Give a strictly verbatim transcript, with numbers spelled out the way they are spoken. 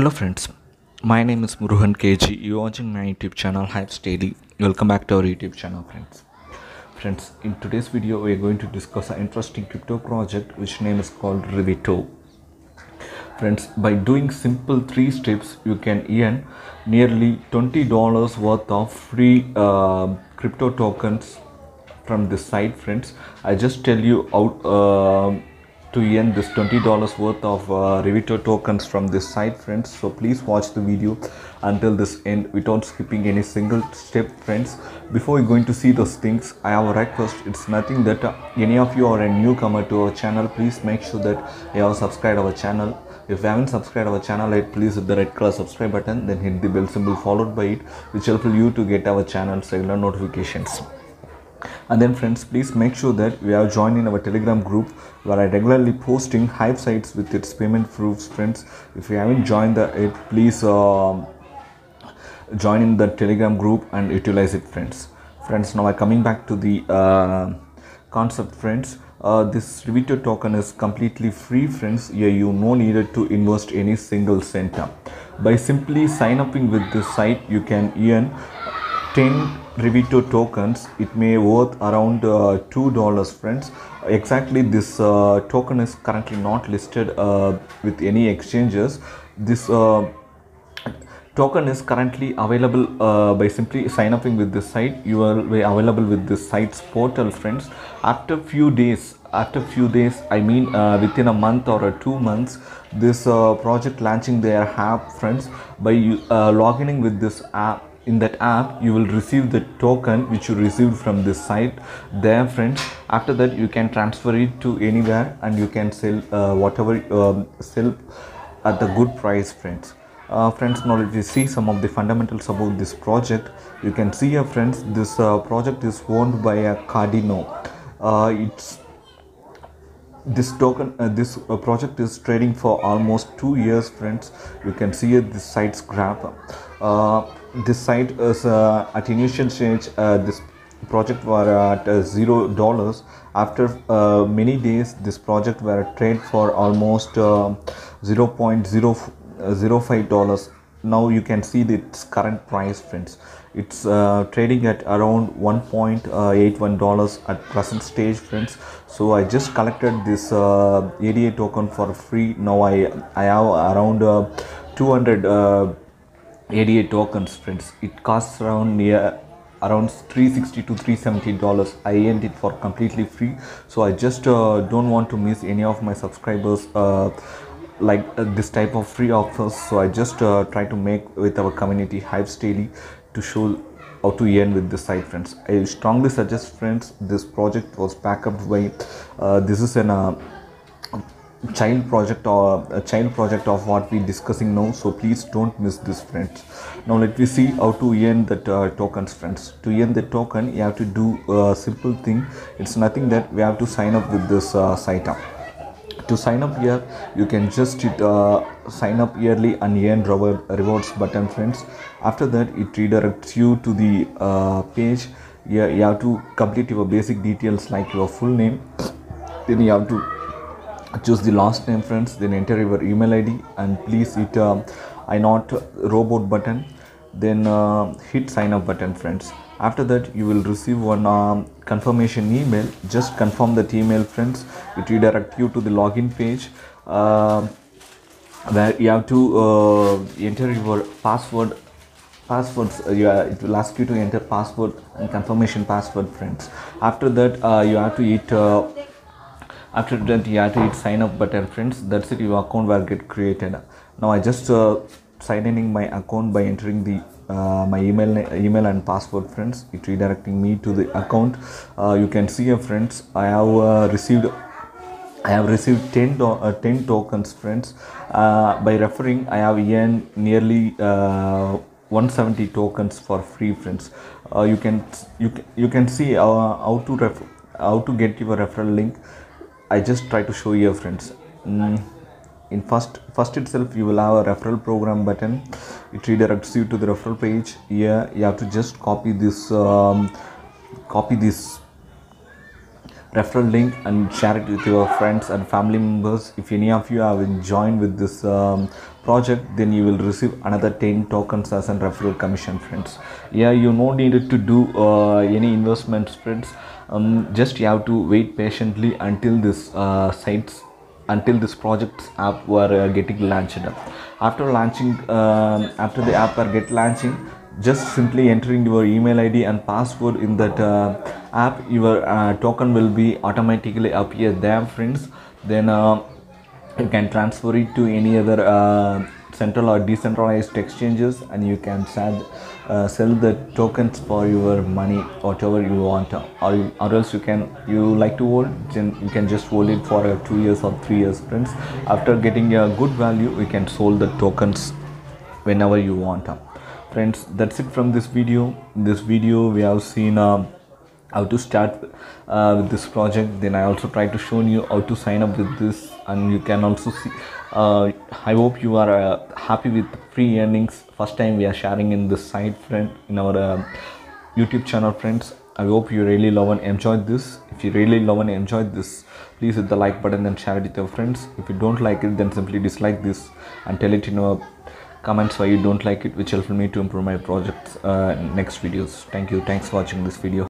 Hello friends, my name is Muruhan K G. You are watching my YouTube channel Hyips Daily. Welcome back to our YouTube channel, friends. Friends, in today's video we are going to discuss an interesting crypto project which name is called Revuto. Friends, by doing simple three steps, you can earn nearly twenty dollars worth of free uh, crypto tokens from this site, friends. I just tell you out. Uh, to earn this twenty dollars worth of uh, Revuto tokens from this site, friends. So please watch the video until this end without skipping any single step, friends. Before we going to see those things, I have a request. It's nothing that uh, any of you are a newcomer to our channel. Please make sure that you have subscribed our channel. If you haven't subscribed our channel yet, please hit the red color subscribe button, then hit the bell symbol followed by it, which helps you to get our channel's regular notifications. And then friends, please make sure that we are joined in our Telegram group where I regularly posting hype sites with its payment proofs, friends. If you haven't joined the it, please uh, join in the Telegram group and utilize it, friends. Friends, now I'm coming back to the uh, concept, friends. Uh, this Revuto token is completely free, friends. Here you no needed to invest any single cent. By simply sign upping with this site, you can earn ten Revuto tokens. It may worth around uh, two dollars, friends. Exactly, this uh, token is currently not listed uh, with any exchanges. This uh, token is currently available uh, by simply sign upping with this site. You are available with this site's portal, friends. After few days, after few days, I mean uh, within a month or a two months, this uh, project launching their app, friends. By uh, logging in with this app, in that app you will receive the token which you received from this site there, friends. After that you can transfer it to anywhere and you can sell uh, whatever uh, sell at the good price, friends. Uh, friends, now let us see some of the fundamentals about this project. You can see here, friends, this uh, project is owned by a Cardano. Uh, it's this token uh, this uh, project is trading for almost two years, friends. You can see here this site's graph. Uh, this site is uh, at initial stage, uh, this project were at uh, zero dollars. After uh, many days this project were trade for almost uh, zero point zero five dollars. Now you can see its current price, friends. It's uh, trading at around one point eight one dollars at present stage, friends. So I just collected this uh, A D A token for free. Now I I have around uh, two hundred uh, A D A tokens, friends. It costs around near around three sixty to three seventy dollars. I earned it for completely free. So I just uh, don't want to miss any of my subscribers uh, like uh, this type of free offers. So I just uh, try to make with our community Hyips Daily to show how to earn with this site, friends. I strongly suggest, friends, this project was backed up by uh, this is an uh, child project or a child project of what we discussing now. So please don't miss this, friends. Now let me see how to earn the uh, tokens, friends. To earn the token you have to do a simple thing. It's nothing that we have to sign up with this uh, site up. To sign up here you can just uh, sign up yearly and earn reward, rewards button, friends. After that it redirects you to the uh, page. Yeah, you have to complete your basic details like your full name, then you have to choose the last name, friends, then enter your email I D and please hit uh, I not robot button, then uh, hit sign up button, friends. After that you will receive one um, confirmation email. Just confirm that email, friends. It redirects you to the login page uh, where you have to uh, enter your password passwords uh, yeah, it will ask you to enter password and confirmation password, friends. After that uh, you have to hit uh, After that you have to hit sign up button, friends. That's it, your account will get created. Now I just uh, sign in my account by entering the uh, my email email and password, friends. It redirecting me to the account. Uh, you can see here, friends, I have uh, received I have received ten, to uh, ten tokens, friends. Uh, by referring I have earned nearly uh, one hundred seventy tokens for free, friends. Uh, you can you can, you can see uh, how to ref how to get your referral link. I just try to show you, friends. Mm, in first first itself you will have a referral program button. It redirects you to the referral page. Here you have to just copy this um, copy this referral link and share it with your friends and family members. If any of you have joined with this um, project, then you will receive another ten tokens as a referral commission, friends. Yeah, you no needed to do uh, any investments, friends. Um, just you have to wait patiently until this uh, sites until this project's app were uh, getting launched up. After launching, uh, after the app are get launching, just simply entering your email I D and password in that uh, app, your uh, token will be automatically appear there, friends. Then uh, you can transfer it to any other uh, central or decentralized exchanges, and you can sell, uh, sell the tokens for your money, whatever you want, or, or else you can you like to hold, you can just hold it for uh, two years or three years, friends. After getting a good value, you can sold the tokens whenever you want, friends. That's it from this video. In this video, we have seen uh, how to start uh, with this project. Then I also try to show you how to sign up with this, and you can also see. Uh, I hope you are uh, happy with free earnings. First time we are sharing in this site, friend, in our uh, YouTube channel, friends. I hope you really love and enjoyed this. If you really love and enjoyed this, please hit the like button and share it with your friends. If you don't like it, then simply dislike this and tell it in your comments why you don't like it, which helped me to improve my projects uh, next videos. Thank you. Thanks for watching this video.